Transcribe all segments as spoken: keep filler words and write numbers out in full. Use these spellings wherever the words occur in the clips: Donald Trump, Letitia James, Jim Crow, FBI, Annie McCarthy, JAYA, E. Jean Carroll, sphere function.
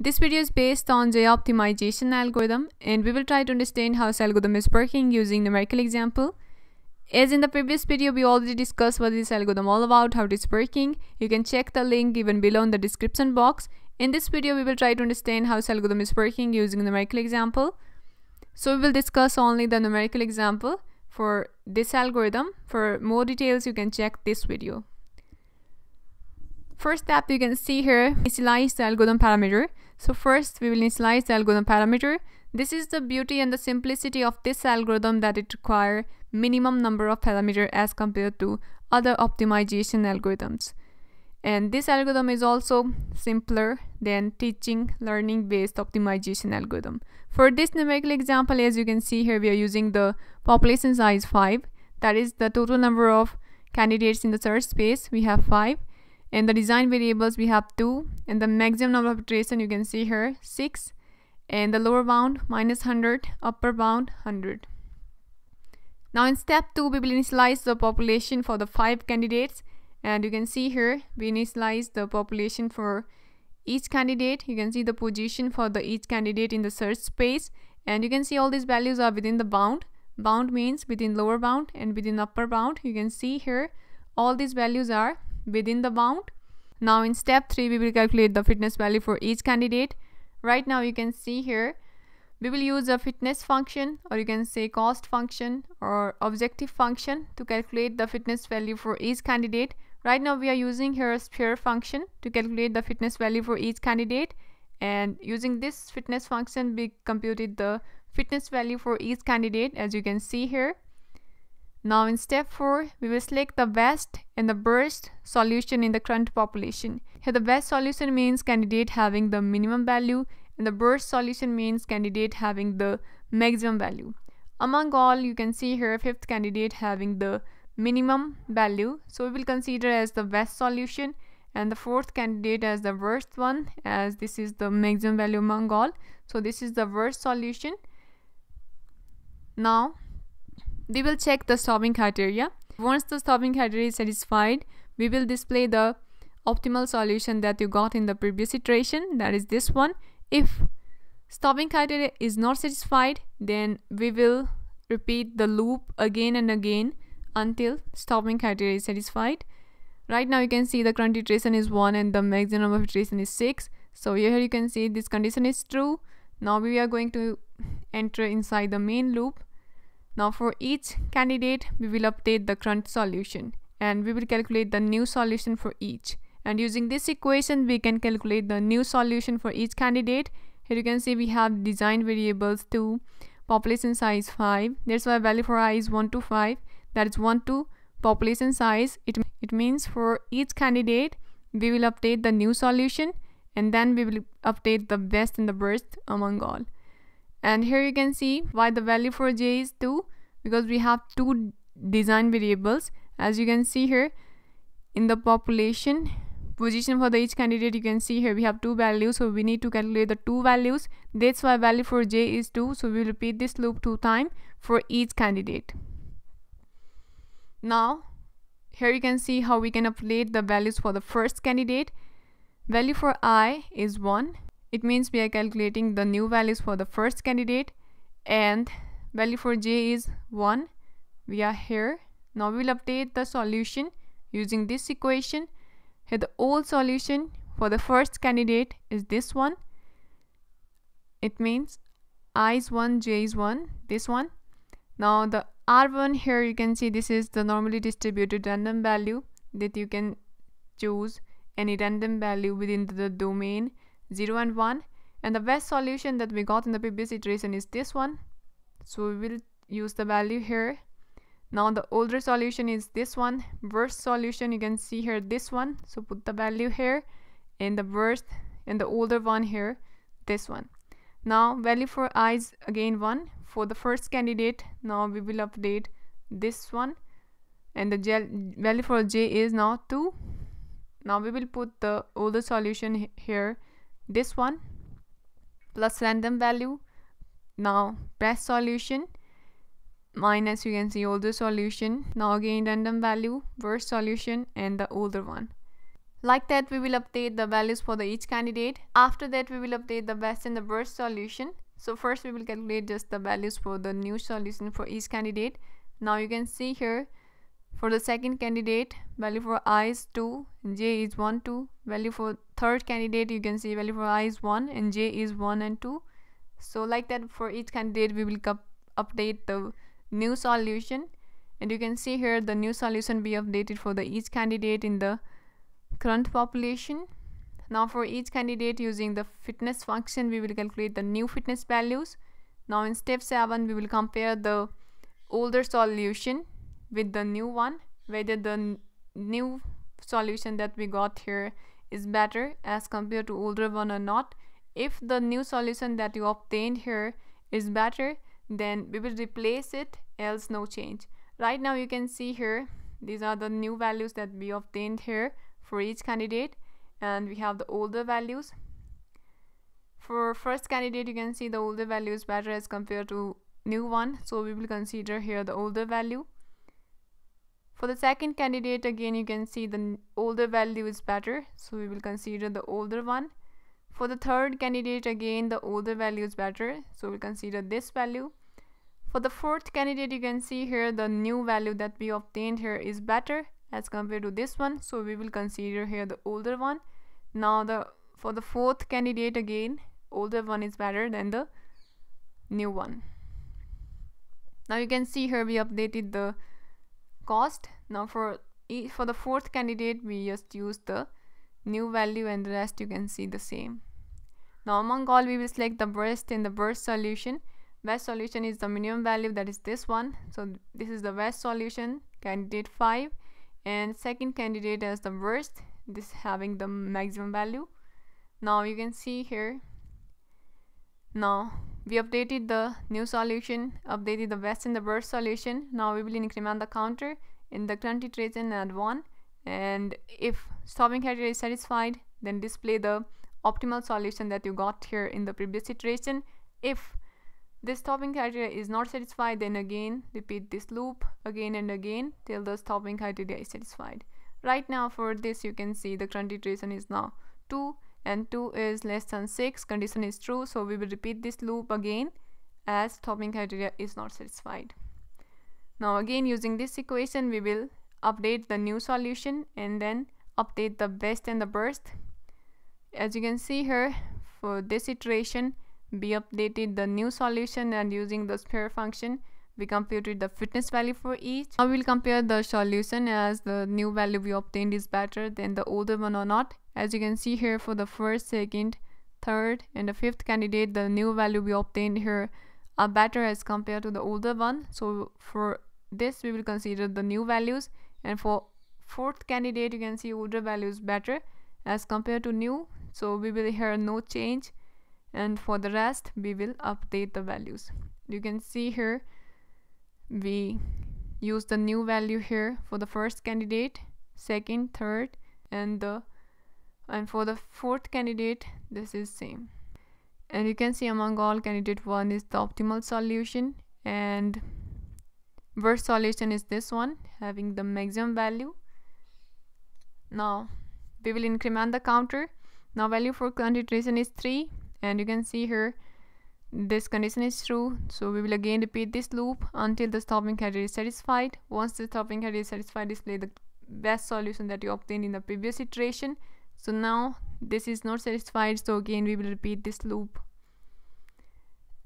This video is based on J A Y A optimization algorithm, and we will try to understand how this algorithm is working using numerical example. As in the previous video, we already discussed what this algorithm all about, how it is working. You can check the link given below in the description box. In this video, we will try to understand how this algorithm is working using numerical example. So we will discuss only the numerical example for this algorithm. For more details, you can check this video. First step, you can see here, initialize the algorithm parameter. So first we will initialize the algorithm parameter. This is the beauty and the simplicity of this algorithm, that it requires minimum number of parameters as compared to other optimization algorithms. And this algorithm is also simpler than teaching learning based optimization algorithm. For this numerical example, as you can see here, we are using the population size five. That is the total number of candidates in the search space. We have five. And the design variables we have two, and the maximum number of iteration you can see here six, and the lower bound minus one hundred, upper bound one hundred. Now in step two, we will initialize the population for the five candidates, and you can see here we initialize the population for each candidate. You can see the position for the each candidate in the search space, and you can see all these values are within the bound. Bound means within lower bound and within upper bound. You can see here all these values are within the bound. Now in step three, we will calculate the fitness value for each candidate. Right now you can see here we will use a fitness function, or you can say cost function or objective function, to calculate the fitness value for each candidate. Right now we are using here a sphere function to calculate the fitness value for each candidate, and using this fitness function we computed the fitness value for each candidate, as you can see here. Now in step four, we will select the best and the worst solution in the current population. Here the best solution means candidate having the minimum value, and the worst solution means candidate having the maximum value. Among all, you can see here fifth candidate having the minimum value, so we will consider as the best solution, and the fourth candidate as the worst one, as this is the maximum value among all, so this is the worst solution. Now we will check the stopping criteria. Once the stopping criteria is satisfied, we will display the optimal solution that you got in the previous iteration, that is this one. If stopping criteria is not satisfied, then we will repeat the loop again and again until stopping criteria is satisfied. Right now you can see the current iteration is one and the maximum of iteration is six. So here you can see this condition is true. Now we are going to enter inside the main loop. Now for each candidate, we will update the current solution, and we will calculate the new solution for each. And using this equation, we can calculate the new solution for each candidate. Here you can see we have design variables two, population size five. That's why value for I is one to five. That is one to population size. It, it means for each candidate, we will update the new solution, and then we will update the best and the worst among all. And here you can see why the value for j is two, because we have two design variables. As you can see here in the population position for the each candidate, you can see here we have two values, so we need to calculate the two values. That's why value for j is two. So we repeat this loop two times for each candidate. Now here you can see how we can update the values for the first candidate. Value for I is one. It means we are calculating the new values for the first candidate, and value for j is one. We are here. Now we will update the solution using this equation. Here the old solution for the first candidate is this one. It means I is one, j is one, this one. Now the R one here, you can see this is the normally distributed random value, that you can choose any random value within the domain zero and one, and the best solution that we got in the previous iteration is this one, so we will use the value here. Now the older solution is this one, worst solution you can see here this one, so put the value here, and the worst and the older one here this one. Now value for I is again one for the first candidate. Now we will update this one, and the value for j is now two. Now we will put the older solution here, this one, plus random value. Now best solution minus, you can see, older solution. Now again random value, worst solution, and the older one. Like that, we will update the values for the each candidate. After that, we will update the best and the worst solution. So first we will calculate just the values for the new solution for each candidate. Now you can see here, for the second candidate, value for I is two, j is one, two. Value for third candidate, you can see value for I is one and j is one and two. So like that, for each candidate we will update the new solution, and you can see here the new solution be updated for the each candidate in the current population. Now for each candidate, using the fitness function, we will calculate the new fitness values. Now in step seven, we will compare the older solution with the new one, whether the new solution that we got here is better as compared to older one or not. If the new solution that you obtained here is better, then we will replace it, else no change. Right now you can see here, these are the new values that we obtained here for each candidate, and we have the older values. For first candidate, you can see the older value is better as compared to new one, so we will consider here the older value. For the second candidate, again you can see the older value is better, so we will consider the older one. For the third candidate, again the older value is better, so we'll consider this value. For the fourth candidate, you can see here the new value that we obtained here is better as compared to this one, so we will consider here the older one. Now the for the fourth candidate, again older one is better than the new one. Now you can see here we updated the cost. Now for e for the fourth candidate, we just use the new value and the rest you can see the same. Now among all, we will select the best and the worst solution. Best solution is the minimum value, that is this one, so this is the best solution, candidate five. And second candidate as the worst, this having the maximum value. Now you can see here, now we updated the new solution, updated the best and the worst solution. Now we will increment the counter in the current iteration at one, and if stopping criteria is satisfied, then display the optimal solution that you got here in the previous iteration. If this stopping criteria is not satisfied, then again repeat this loop again and again till the stopping criteria is satisfied. Right now for this, you can see the current iteration is now two and two is less than six, condition is true, so we will repeat this loop again as stopping criteria is not satisfied. Now again, using this equation, we will update the new solution and then update the best and the worst. As you can see here, for this iteration we updated the new solution, and using the sphere function we computed the fitness value for each. Now we will compare the solution as the new value we obtained is better than the older one or not. As you can see here, for the first, second, third and the fifth candidate, the new value we obtained here are better as compared to the older one, so for this we will consider the new values. And for fourth candidate, you can see older value is better as compared to new, so we will here no change, and for the rest we will update the values. You can see here we use the new value here for the first candidate, second, third and the and for the fourth candidate this is same. And you can see among all, candidate one is the optimal solution and worst solution is this one having the maximum value. Now we will increment the counter. Now value for current iteration is three, and you can see here this condition is true, so we will again repeat this loop until the stopping criteria is satisfied. Once the stopping criteria is satisfied, display the best solution that you obtained in the previous iteration. So now this is not satisfied, so again we will repeat this loop.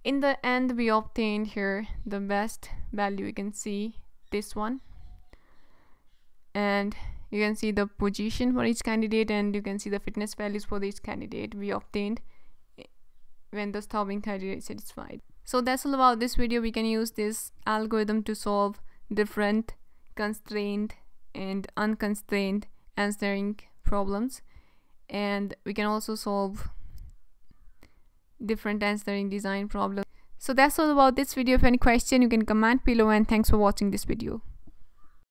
In the end, we obtained here the best value, you can see this one, and you can see the position for each candidate, and you can see the fitness values for each candidate we obtained when the stopping criteria is satisfied. So that's all about this video. We can use this algorithm to solve different constrained and unconstrained answering problems, and we can also solve different answering design problems. So that's all about this video. If any question, you can comment below, and thanks for watching this video.